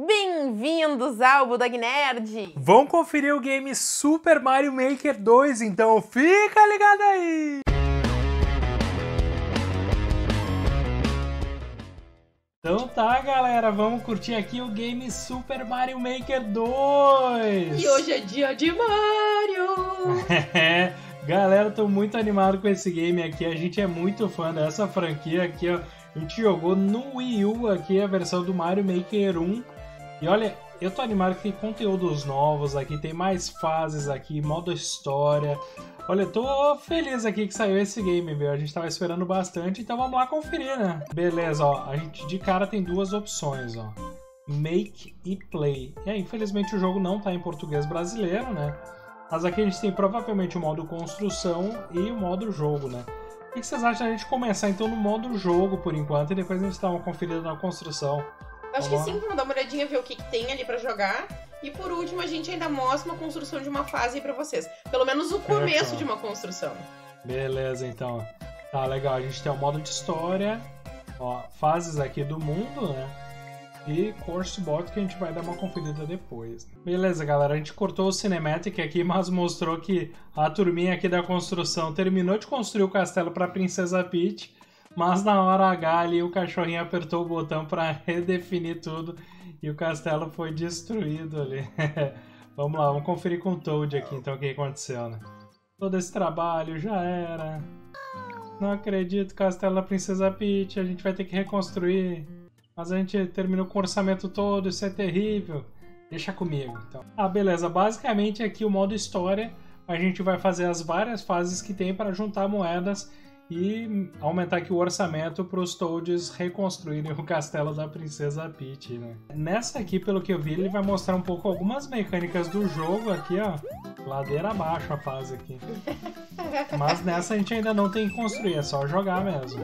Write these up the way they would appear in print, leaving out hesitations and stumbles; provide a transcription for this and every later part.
Bem-vindos ao Budagnerd! Vão conferir o game Super Mario Maker 2, então fica ligado aí! Então tá, galera, vamos curtir aqui o game Super Mario Maker 2! E hoje é dia de Mario! Galera, tô muito animado com esse game aqui, a gente é muito fã dessa franquia aqui, ó. A gente jogou no Wii U aqui a versão do Mario Maker 1. E olha, eu tô animado que tem conteúdos novos aqui, tem mais fases aqui, modo história. Olha, eu tô feliz aqui que saiu esse game, meu. A gente tava esperando bastante, então vamos lá conferir, né? Beleza, ó, a gente de cara tem duas opções, ó. Make e Play. E aí, infelizmente o jogo não tá em português brasileiro, né? Mas aqui a gente tem provavelmente o modo construção e o modo jogo, né? O que vocês acham da gente começar então no modo jogo por enquanto e depois a gente dá uma conferida na construção? Acho que sim, vamos dar uma olhadinha, ver o que tem ali pra jogar. E por último, a gente ainda mostra uma construção de uma fase aí pra vocês. Pelo menos o começo de uma construção. Beleza, então. Tá, legal. A gente tem o modo de história, ó, fases aqui do mundo, né? E course board que a gente vai dar uma conferida depois. Beleza, galera. A gente cortou o cinematic aqui, mas mostrou que a turminha aqui da construção terminou de construir o castelo pra Princesa Peach. Mas na hora H ali o cachorrinho apertou o botão para redefinir tudo e o castelo foi destruído ali. Vamos lá, vamos conferir com o Toad aqui então o que aconteceu, né? Todo esse trabalho já era. Não acredito, castelo da Princesa Peach, a gente vai ter que reconstruir. Mas a gente terminou com o orçamento todo, isso é terrível. Deixa comigo então. Ah, beleza, basicamente aqui o modo história, a gente vai fazer as várias fases que tem para juntar moedas e aumentar aqui o orçamento para os Toads reconstruírem o castelo da Princesa Peach, né? Nessa aqui, pelo que eu vi, ele vai mostrar um pouco algumas mecânicas do jogo aqui, ó. Ladeira abaixo a fase aqui. Mas nessa a gente ainda não tem que construir, é só jogar mesmo.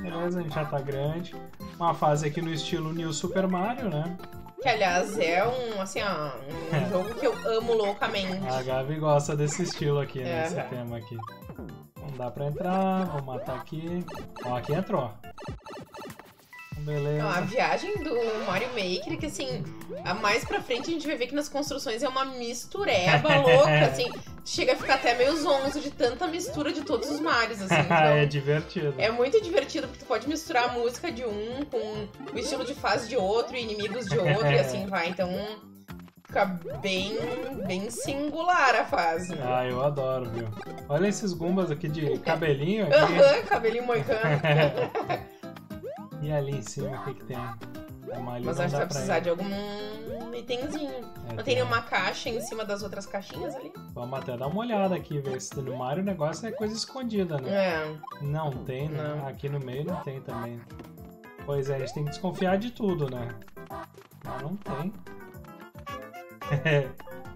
Beleza, a gente já tá grande. Uma fase aqui no estilo New Super Mario, né? Que, aliás, é um, assim, ó, um jogo que eu amo loucamente. A Gabi gosta desse estilo aqui, né? Esse tema aqui. Não dá pra entrar, vou matar aqui. Ó, aqui entrou. Beleza. Não, a viagem do Mario Maker, que assim, mais pra frente a gente vai ver que nas construções é uma mistureba louca, assim. Chega a ficar até meio zonzo de tanta mistura de todos os Marios, assim. Então, é divertido. É muito divertido, porque tu pode misturar a música de um com o estilo de fase de outro, e inimigos de outro, e assim vai. Então fica bem singular a fase. Ah, eu adoro, viu? Olha esses gumbas aqui de cabelinho. Cabelinho moicano. E ali em cima, o que tem? Mas acho que vai precisar de algum itemzinho. É, não tem nenhuma caixa em cima das outras caixinhas ali? Vamos até dar uma olhada aqui, ver se no Mario o negócio é coisa escondida, né? É. Não tem, né? Não. Aqui no meio não tem também. Pois é, a gente tem que desconfiar de tudo, né? Mas não tem.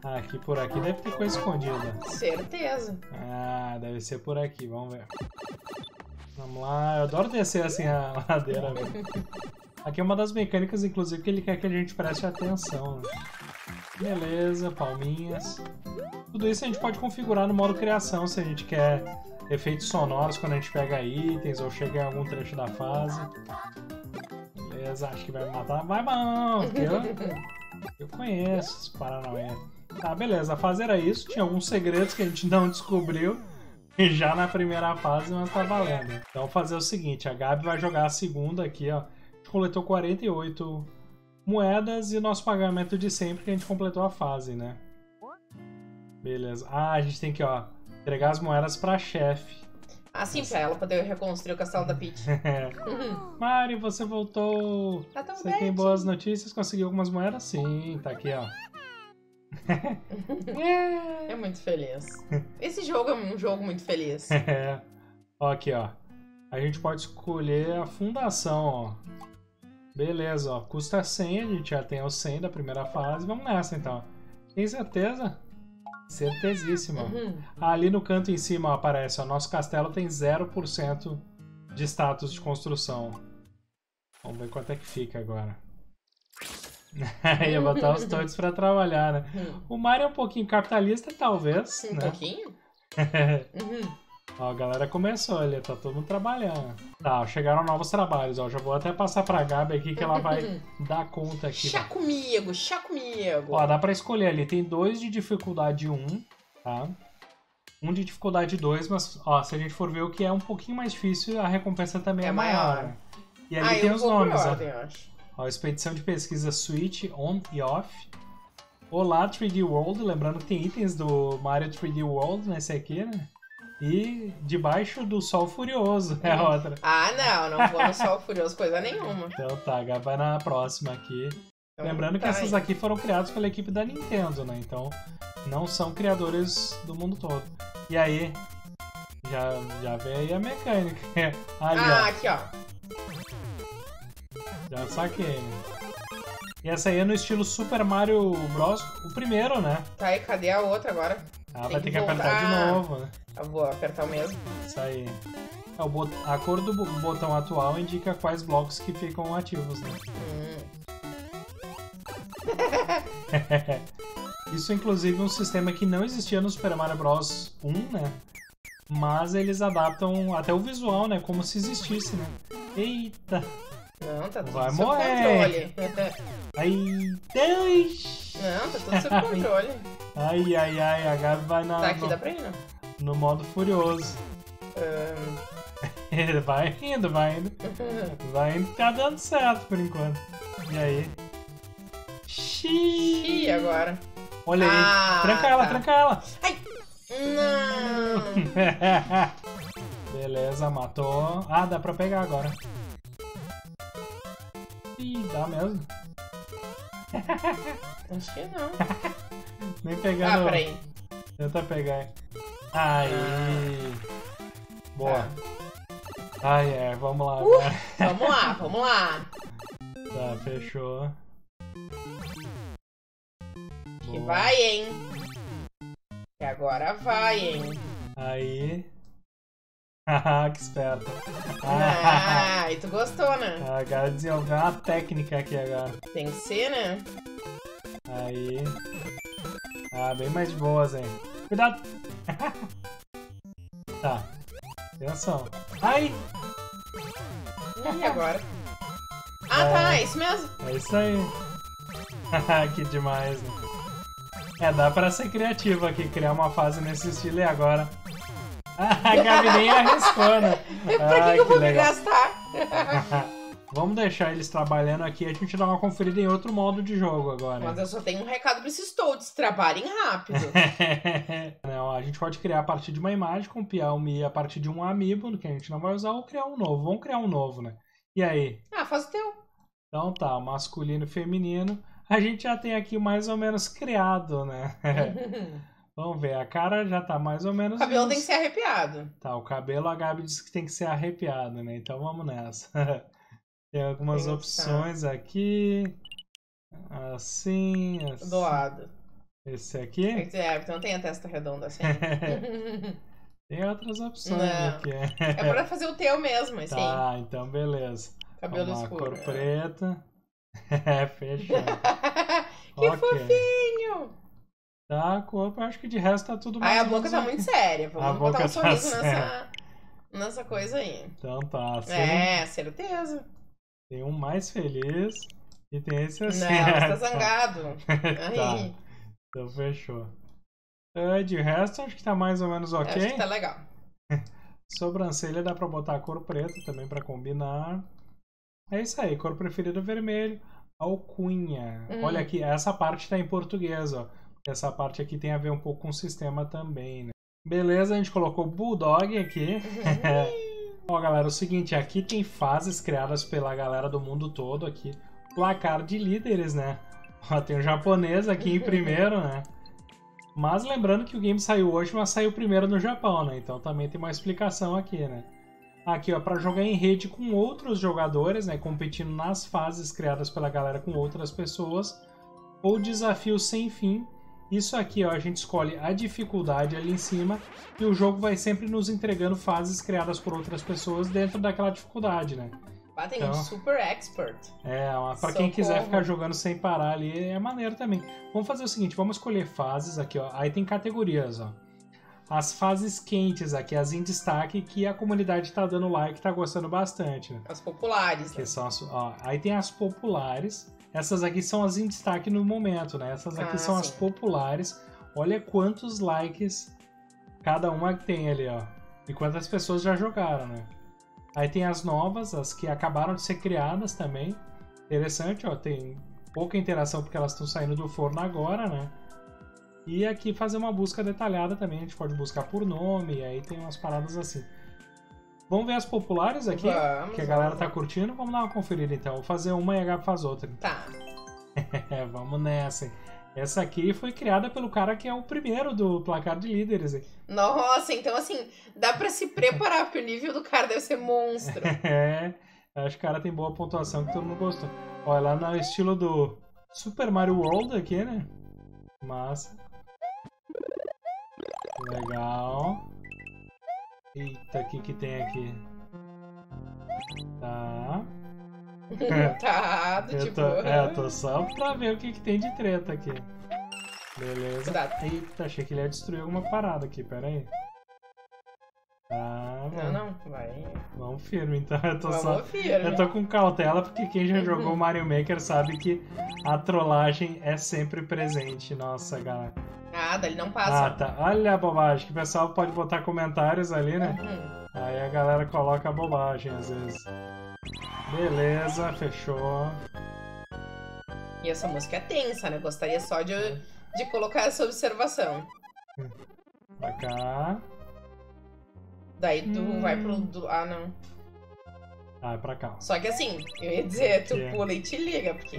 Aqui por aqui deve ter coisa escondida. Certeza. Ah, deve ser por aqui, vamos ver. Vamos lá, eu adoro descer assim a ladeira, velho. Aqui é uma das mecânicas, inclusive, que ele quer que a gente preste atenção. Beleza, palminhas. Tudo isso a gente pode configurar no modo criação, se a gente quer efeitos sonoros quando a gente pega itens ou chega em algum trecho da fase. Beleza, acho que vai me matar. Vai não, porque eu conheço esse Paranauê. Tá, beleza, a fase era isso. Tinha alguns segredos que a gente não descobriu já na primeira fase, mas tá valendo. Então vou fazer o seguinte, a Gabi vai jogar a segunda aqui, ó. Coletou 48 moedas e nosso pagamento de sempre que a gente completou a fase, né? Beleza. Ah, a gente tem que, ó, entregar as moedas pra chefe. Ah, sim, pra ela poder reconstruir o castelo da Peach. Mari, você voltou. Tá tão bem. Você tem boas notícias? Conseguiu algumas moedas? Sim, tá aqui, ó. É muito feliz. Esse jogo é um jogo muito feliz. Ó, aqui, ó. A gente pode escolher a fundação, ó. Beleza, ó, custa 100, a gente já tem os 100 da primeira fase, vamos nessa então. Tem certeza? Certezíssima. Ali no canto em cima ó, aparece, ó, nosso castelo tem 0% de status de construção. Vamos ver quanto é que fica agora. Ia botar os todos pra trabalhar, né? O Mario é um pouquinho capitalista, talvez, né? Um pouquinho? Ó, a galera começou, olha, tá todo mundo trabalhando. Tá, chegaram novos trabalhos, ó. Já vou até passar pra Gabi aqui que ela vai dar conta aqui. Chá comigo, chá comigo. Ó, dá pra escolher ali. Tem 2 de dificuldade 1, tá? 1 de dificuldade 2, mas ó, se a gente for ver o que é um pouquinho mais difícil, a recompensa também é maior. E ali tem os nomes, ó. Ó, expedição de pesquisa Switch On e Off. Olá 3D World, lembrando que tem itens do Mario 3D World nesse aqui, né? E debaixo do Sol Furioso é outra. Ah, não, não vou no Sol Furioso coisa nenhuma. Então tá, vai na próxima aqui. Então, lembrando que essas aqui foram criadas pela equipe da Nintendo, né? Então não são criadores do mundo todo. E aí, já vem aí a mecânica. Ali, ah, ó. Aqui ó. Já saquei, né? E essa aí é no estilo Super Mario Bros, o primeiro, né? Tá, e cadê a outra agora? Ah, tem vai ter que apertar de novo, né? Eu vou apertar o mesmo. Isso aí. A cor do botão atual indica quais blocos que ficam ativos, né? Isso, inclusive, é um sistema que não existia no Super Mario Bros. 1, né? Mas eles adaptam até o visual, né? Como se existisse, né? Eita! Não, tá tudo sob controle. Ai, Deus! Não, tá tudo sob controle. Ai, ai, ai, a Gabi vai na... Tá aqui, dá pra ir, né? No modo furioso. Ele vai indo, vai indo. Vai indo, tá dando certo por enquanto. E aí? Xiii, agora. Olha aí. Tranca ela, tranca ela. Ai! Não! Beleza, matou. Ah, dá pra pegar agora. Ih, dá mesmo? Acho que não. Nem pegar não. Ah, peraí. Tenta pegar. Aí. Boa. Tá. Ai, é, vamos lá agora. Vamos lá, vamos lá. Tá, fechou. Que vai, hein? E agora vai, hein? Aí. Haha, que esperto. Ah, e tu gostou, né? Agora desenvolveu uma técnica aqui agora. Tem que ser, né? Aí. Ah, bem mais boas, hein? Cuidado! Tá. Atenção. Ai! E agora? Ah, tá, é isso mesmo? É isso aí. Que demais, né? É, dá pra ser criativo aqui, criar uma fase nesse estilo e agora. A Gabi nem arriscou, né? Pra que eu vou me gastar? Vamos deixar eles trabalhando aqui e a gente dá uma conferida em outro modo de jogo agora. Mas eu só tenho um recado pra esses toads, trabalhem rápido. Não, a gente pode criar a partir de uma imagem com o Piaomi, a partir de um amiibo, que a gente não vai usar, ou criar um novo. Vamos criar um novo, né? E aí? Ah, faz o teu. Então tá, masculino e feminino. A gente já tem aqui mais ou menos criado, né? Vamos ver, a cara já tá mais ou menos... O cabelo tem que ser arrepiado. Tá, o cabelo a Gabi disse que tem que ser arrepiado, né? Então vamos nessa. Tem algumas opções aqui. Assim, assim. Do lado. Esse aqui? É, então tem a testa redonda assim. Tem outras opções aqui. É pra fazer o teu mesmo, assim. Tá, então beleza. Cabelo escuro. Cor preta. É, fechou. Que fofinho! Tá, a cor, acho que de resto tá tudo mais. Ai, a boca tá muito séria. Vamos botar um sorriso nessa coisa aí. Então tá, assim. É, certeza. Tem um mais feliz e tem esse assim. Não, você tá zangado. Tá. Então fechou. De resto, acho que tá mais ou menos ok. Acho que tá legal. Sobrancelha dá pra botar a cor preta também pra combinar. É isso aí, cor preferida vermelho, alcunha. Olha aqui, essa parte tá em português, ó. Essa parte aqui tem a ver um pouco com o sistema também, né? Beleza, a gente colocou Bulldog aqui. Ó, galera, o seguinte, aqui tem fases criadas pela galera do mundo todo aqui. Placar de líderes, né? Ó, tem o japonês aqui em primeiro, né? Mas lembrando que o game saiu hoje, mas saiu primeiro no Japão, né? Então também tem uma explicação aqui, né? Aqui, ó, para jogar em rede com outros jogadores, né, competindo nas fases criadas pela galera com outras pessoas, ou desafio sem fim. Isso aqui, ó, a gente escolhe a dificuldade ali em cima e o jogo vai sempre nos entregando fases criadas por outras pessoas dentro daquela dificuldade, né? Batem então, um super expert. É, para quem quiser ficar jogando sem parar ali, é maneiro também. Vamos fazer o seguinte, vamos escolher fases aqui, ó. Aí tem categorias, ó. as fases quentes aqui, as em destaque, que a comunidade tá dando like, tá gostando bastante, né? As populares, né? Que são as, ó, aí tem as populares, essas aqui são as em destaque no momento, né? Essas aqui são as populares, olha quantos likes cada uma tem ali, ó. E quantas pessoas já jogaram, né? Aí tem as novas, as que acabaram de ser criadas também. Interessante, ó, tem pouca interação porque elas estão saindo do forno agora, né? E aqui fazer uma busca detalhada também, a gente pode buscar por nome, e aí tem umas paradas assim. Vamos ver as populares aqui, que a galera tá curtindo? Vamos dar uma conferida então, vou fazer uma e a Gabi faz outra. Tá. Vamos nessa, hein? Essa aqui foi criada pelo cara que é o primeiro do placar de líderes. Hein? Nossa, então assim, dá pra se preparar, porque o nível do cara deve ser monstro. É, acho que o cara tem boa pontuação que todo mundo gostou. Olha, lá no estilo do Super Mario World aqui, né? Massa. Legal. Eita, o que que tem aqui? Tá... Tá, eu tô só pra ver o que que tem de treta aqui. Beleza. Eita, achei que ele ia destruir alguma parada aqui, pera aí. Tá, não, não, vai. Vamos firme, então. Eu tô com cautela, porque quem já jogou Mario Maker sabe que a trollagem é sempre presente. Nossa, galera. Nada, ele não passa. Ah, tá. Olha a bobagem, que o pessoal pode botar comentários ali, né? Aí a galera coloca bobagem, às vezes. Beleza, fechou. E essa música é tensa, né? Eu gostaria só de colocar essa observação. Pra cá. Daí tu vai pro... Ah, não. Ah, é pra cá. Só que assim, eu ia dizer, tu pula e te liga, porque...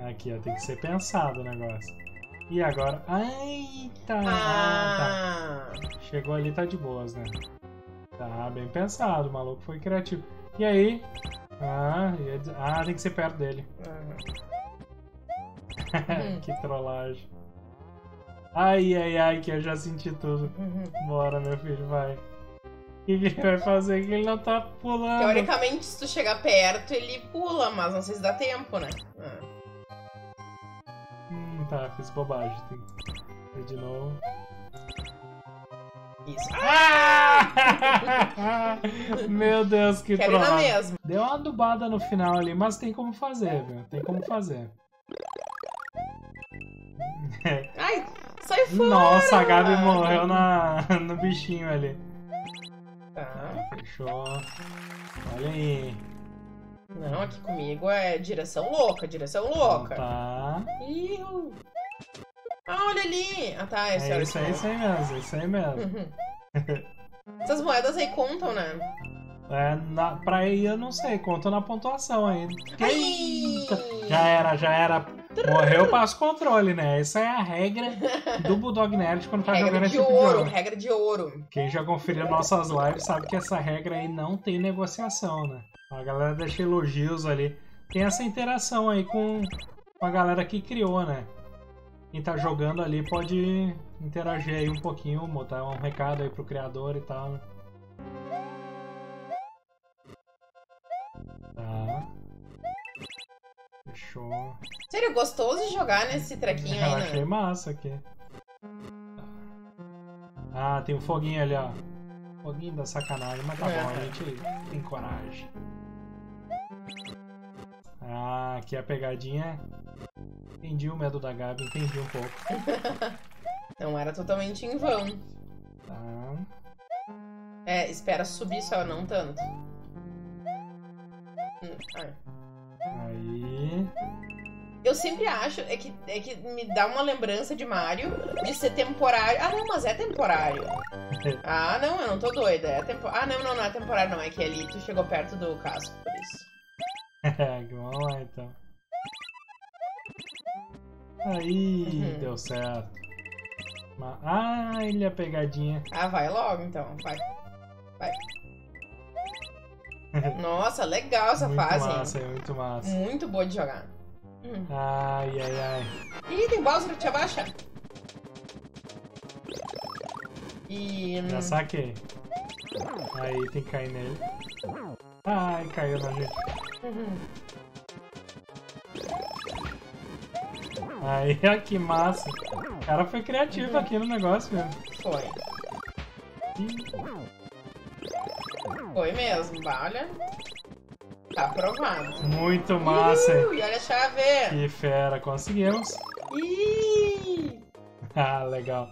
Aqui, ó, tem que ser pensado o negócio. E agora... Eita! Ah, tá. Chegou ali, tá de boas, né? Tá bem pensado, o maluco foi criativo. E aí? Ah, tem que ser perto dele. Que trollagem. Ai, ai, ai, que eu já senti tudo. Bora, meu filho, vai. O que ele vai fazer? Que ele não tá pulando. Teoricamente, se tu chegar perto, ele pula, mas não sei se dá tempo, né? Tá, fiz bobagem. Tem que fazer de novo. Isso. Ah! Meu Deus, que trollagem. Mesmo. Deu uma adubada no final ali, mas tem como fazer, viu? Tem como fazer. Ai, sai fora! Nossa, a Gabi morreu no bichinho ali. Tá. Fechou. Olha aí. Não, aqui comigo é direção louca, direção louca. Tá. Ih, ah, olha ali! Ah, tá, esse é isso aí, isso aí mesmo, isso aí mesmo. Essas moedas aí contam, né? É, pra aí eu não sei, contam na pontuação ainda. Já era, já era. Morreu, passa o controle, né? Essa é a regra do Budagnerd quando tá jogando esse tipo de jogo. Regra de ouro. Quem já conferiu nossas lives sabe que essa regra aí não tem negociação, né? A galera deixa elogios ali. Tem essa interação aí com a galera que criou, né? Quem tá jogando ali pode interagir aí um pouquinho, botar um recado aí pro criador e tal, né? Tá. Fechou. Sério, gostoso de jogar nesse trequinho aí, né? Achei massa aqui. Ah, tem um foguinho ali, ó. Foguinho da sacanagem, mas tá bom, a gente tem coragem. Ah, aqui a pegadinha. Entendi o medo da Gabi, entendi um pouco. Não era totalmente em vão. Tá. É, espera subir só, não tanto. Aí. Eu sempre acho, é que me dá uma lembrança de Mario de ser temporário. Ah, não, mas é temporário. Ah, não, eu não tô doida. É ah, não, não, não é temporário, não. É que ali tu chegou perto do casco, por isso. Vamos lá, então. Aí, deu certo. Ah, ele é pegadinha. Ah, vai logo, então. Vai. Vai. Nossa, legal essa fase. Muito massa, muito massa. Muito boa de jogar. Ai, ai, ai. Ih, tem Bowser que te abaixa. E... Já saquei. Aí, tem que cair nele. Ai, caiu na gente. Aí, que massa. O cara foi criativo aqui no negócio mesmo. Foi. Foi mesmo, olha. Tá aprovado. Muito massa. E olha a chave. Que fera, conseguimos. Ah, legal.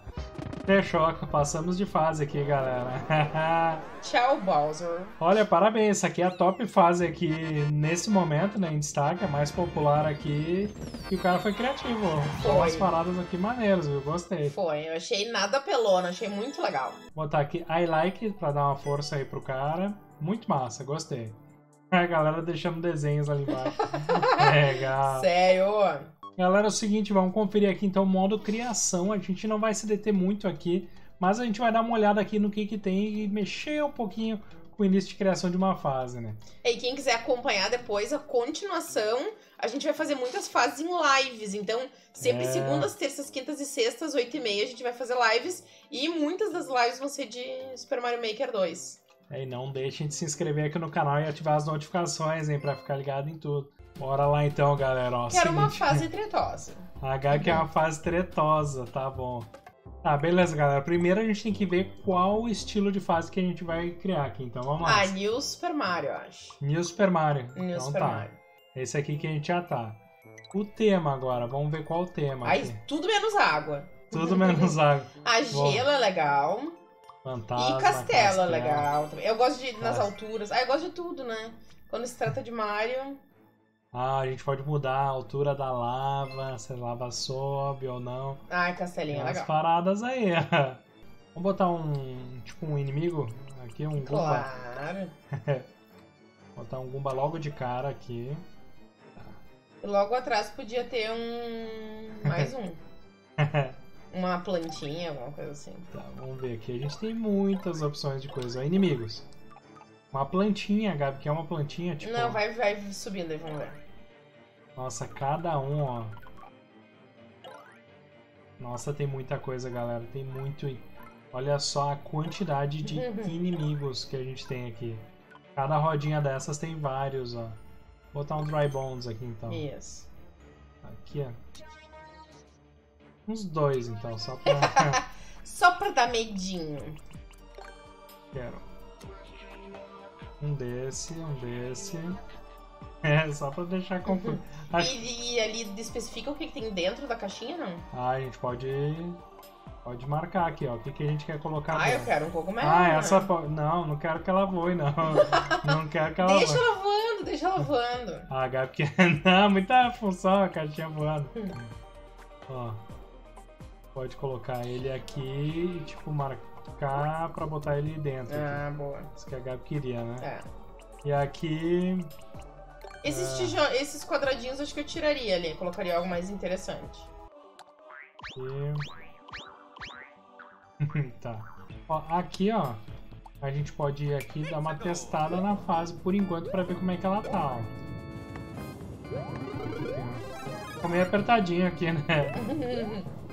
Fechou, passamos de fase aqui, galera. Tchau, Bowser. Olha, parabéns, essa aqui é a top fase aqui nesse momento, né, em destaque, a mais popular aqui. E o cara foi criativo, foi umas paradas aqui maneiras, viu? Gostei. Foi, eu achei nada pelona, achei muito legal. Vou botar aqui I like pra dar uma força aí pro cara. Muito massa, gostei. A galera deixando desenhos ali embaixo. Legal. Sério? Galera, é o seguinte, vamos conferir aqui então o modo criação, a gente não vai se deter muito aqui, mas a gente vai dar uma olhada aqui no que tem e mexer um pouquinho com o início de criação de uma fase, né? E quem quiser acompanhar depois a continuação, a gente vai fazer muitas fases em lives, então sempre segundas, terças, quintas e sextas, 8h30, a gente vai fazer lives e muitas das lives vão ser de Super Mario Maker 2. E não deixem de se inscrever aqui no canal e ativar as notificações, hein, pra ficar ligado em tudo. Bora lá então, galera. Ó, quero seguinte, uma fase tretosa. A Gabi quer uma fase tretosa, tá bom. Tá, beleza, galera. Primeiro a gente tem que ver qual estilo de fase que a gente vai criar aqui, então vamos lá. Ah, New Super Mario, eu acho. New Super Mario. New então Super Mario. Esse aqui que a gente já tá. O tema agora, vamos ver qual o tema. Aí, aqui. Tudo menos água. Tudo menos água. A gelo é legal. Fantasma, e castelo é legal. Eu gosto de ir nas alturas. Ah, eu gosto de tudo, né? Quando se trata de Mario... Ah, a gente pode mudar a altura da lava, se a lava sobe ou não. Ah, castelinho, legal. As paradas aí. Vamos botar um, tipo, um inimigo aqui, um Goomba. Claro. Botar um Goomba logo de cara aqui. E logo atrás podia ter um... mais um. Uma plantinha, alguma coisa assim. Tá, vamos ver aqui. A gente tem muitas opções de coisas. Inimigos. Uma plantinha, Gabi, que é uma plantinha, tipo... Não, vai subindo aí, vamos ver. Nossa, cada um, ó. Nossa, tem muita coisa, galera. Tem muito... Olha só a quantidade de inimigos que a gente tem aqui. Cada rodinha dessas tem vários, ó. Vou botar um Dry Bones aqui, então. Isso. Aqui, ó. Uns dois, então, só pra... só pra dar medinho. Quero. Um desse... É, só pra deixar confuso. E ali especifica o que tem dentro da caixinha, não? Ah, a gente pode marcar aqui, ó. O que, que a gente quer colocar dentro. Eu quero um cogumelo. Essa... Não, não quero que ela voe, não. Não quero que ela voe. Deixa ela voando, deixa ela voando. Ah, Gabi, porque... Não, muita função a caixinha voando. Ó. Pode colocar ele aqui e, tipo, marcar pra botar ele dentro. Ah, aqui. Boa. Isso que a Gabi queria, né? É. E aqui... Esses quadradinhos acho que eu tiraria ali. Colocaria algo mais interessante. Aqui. Tá. Ó, aqui, ó. A gente pode ir aqui e dar uma testada na fase por enquanto pra ver como é que ela tá, ó. Tá meio apertadinho aqui, né?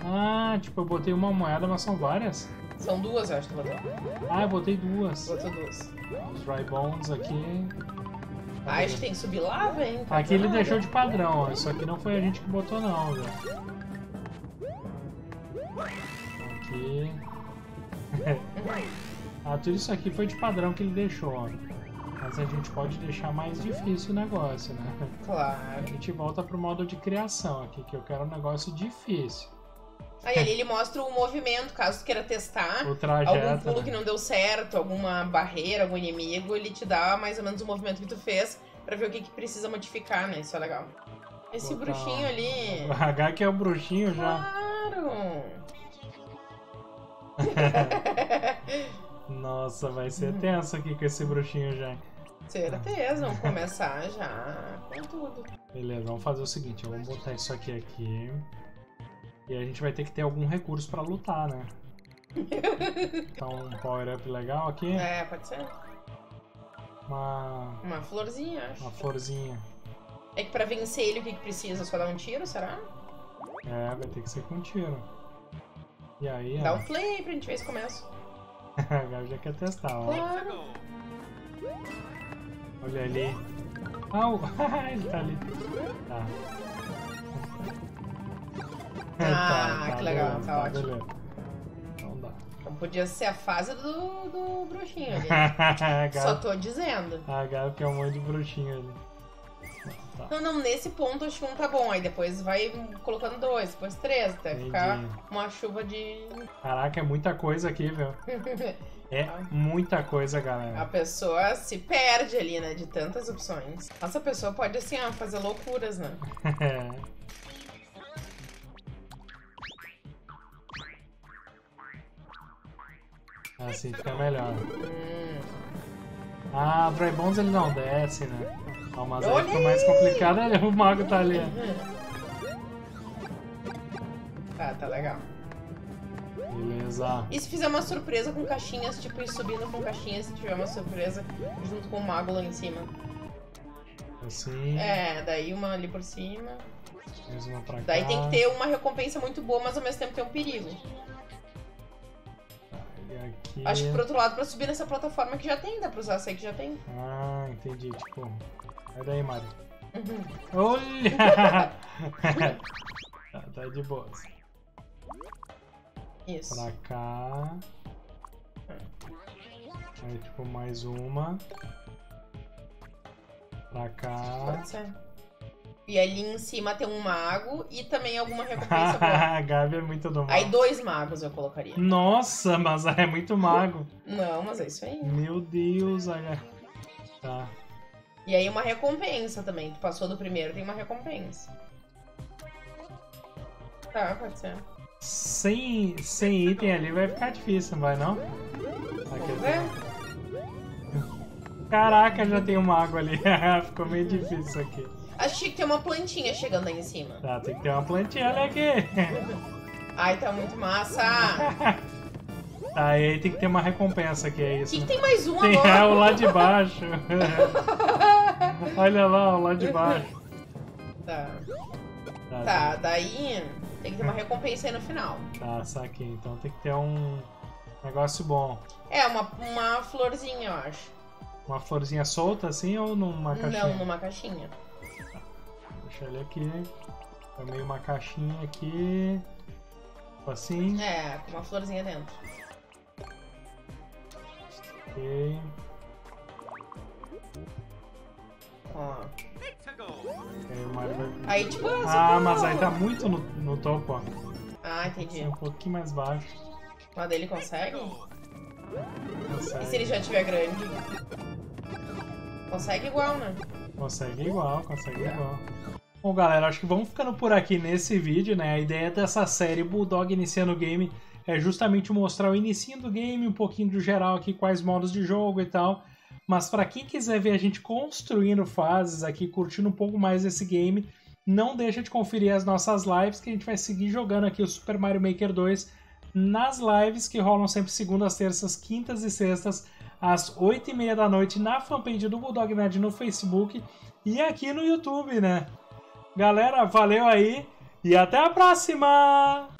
Ah, tipo, eu botei uma moeda, mas são várias? São duas, eu acho que eu botei. Ah, eu botei duas. Botou duas. Os Dry Bones aqui. Ah, acho que tem que subir lava, hein? Tá aqui ele deixou de padrão, ó. Isso aqui não foi a gente que botou, não, velho. Aqui. Ah, tudo isso aqui foi de padrão que ele deixou, ó. Mas a gente pode deixar mais difícil o negócio, né? Claro. A gente volta pro modo de criação aqui, que eu quero um negócio difícil. Aí ali ele mostra o movimento, caso tu queira testar o trajeto, algum pulo que não deu certo, alguma barreira, algum inimigo, ele te dá mais ou menos o movimento que tu fez pra ver o que precisa modificar, né? Isso é legal. Esse bruxinho ali... O H que é o bruxinho Nossa, vai ser tenso aqui com esse bruxinho já. Certeza, vamos começar já com tudo. Beleza, vamos fazer o seguinte, vamos botar isso aqui. E a gente vai ter que ter algum recurso pra lutar, né? Então, um power-up legal aqui. É, pode ser. Uma florzinha, acho. Uma florzinha. É que pra vencer ele, o que precisa? Só dar um tiro, será? É, vai ter que ser com um tiro. E aí, dá um play aí pra gente ver se começa. Agora já quer testar, ó. Claro. Olha ali. Au! Ele tá ali. Tá. Ah, tá, que legal, beleza, tá ótimo. Beleza. Então dá. Então Podia ser a fase do bruxinho ali. Só tô dizendo. Ah, Gabi, que é um monte de bruxinho ali. Tá. Não, não, nesse ponto acho que um tá bom. Aí depois vai colocando dois, depois três, até ficar uma chuva de... Caraca, é muita coisa aqui, viu? É muita coisa, galera. A pessoa se perde ali, né? De tantas opções. Nossa, a pessoa pode, assim, ó, fazer loucuras, né? Assim fica melhor. Ah, o Dry Bones ele não desce, né? Ah, mas aí fica mais complicado. Olha, o mago tá ali. Ah, tá legal. Beleza. E se fizer uma surpresa com caixinhas, tipo, ir subindo com caixinhas, se tiver uma surpresa junto com o mago lá em cima. Assim. É, daí uma ali por cima. Uma pra cá. Daí tem que ter uma recompensa muito boa, mas ao mesmo tempo tem um perigo. Aqui. Acho que por outro lado, pra subir nessa plataforma que já tem, dá pra usar essa aí que já tem. Ah, entendi, tipo... Sai daí, Mario. Olha! Tá de boa. Isso. Pra cá. Aí, tipo, mais uma. Pra cá. Pode ser. E ali em cima tem um mago e também alguma recompensa boa. A Gabi é muito do mago. Aí dois magos eu colocaria. Nossa, mas é muito mago. Não, mas é isso aí. Meu Deus, a Gabi. Tá. E aí uma recompensa também. Tu passou do primeiro, tem uma recompensa. Tá, pode ser. Sem item ali vai ficar difícil, vai não? Vamos ver. Caraca, já tem um mago ali. Ficou meio difícil isso aqui. Acho que tem uma plantinha chegando aí em cima. Tá, tem que ter uma plantinha, olha aqui. Ai, tá muito massa. Aí tem que ter uma recompensa aqui, é isso. Que tem mais uma agora? Tem o lá de baixo. Olha lá, o lá de baixo. Tá. Tá, daí tem que ter uma recompensa aí no final. Tá, saquei. Então tem que ter um negócio bom. É, uma florzinha, eu acho. Uma florzinha solta assim ou numa caixinha? Não, numa caixinha. Deixa ele aqui, também uma caixinha aqui, assim. É, com uma florzinha dentro. Ok. Ó. Aí, o Mario vai... aí tipo... Ah, mas aí tá muito no topo, ó. Ah, entendi. Um pouquinho mais baixo. Mas daí ele consegue? Consegue. E se ele já tiver grande? Consegue igual, né? Consegue igual, consegue igual. Bom, galera, acho que vamos ficando por aqui nesse vídeo, né? A ideia dessa série Bulldog Iniciando o Game é justamente mostrar o inicinho do game, um pouquinho do geral aqui, quais modos de jogo e tal. Mas para quem quiser ver a gente construindo fases aqui, curtindo um pouco mais esse game, não deixa de conferir as nossas lives, que a gente vai seguir jogando aqui o Super Mario Maker 2 nas lives que rolam sempre segundas, terças, quintas e sextas, às 20h30 da noite, na fanpage do Budagnerd no Facebook e aqui no YouTube, né? Galera, valeu aí e até a próxima!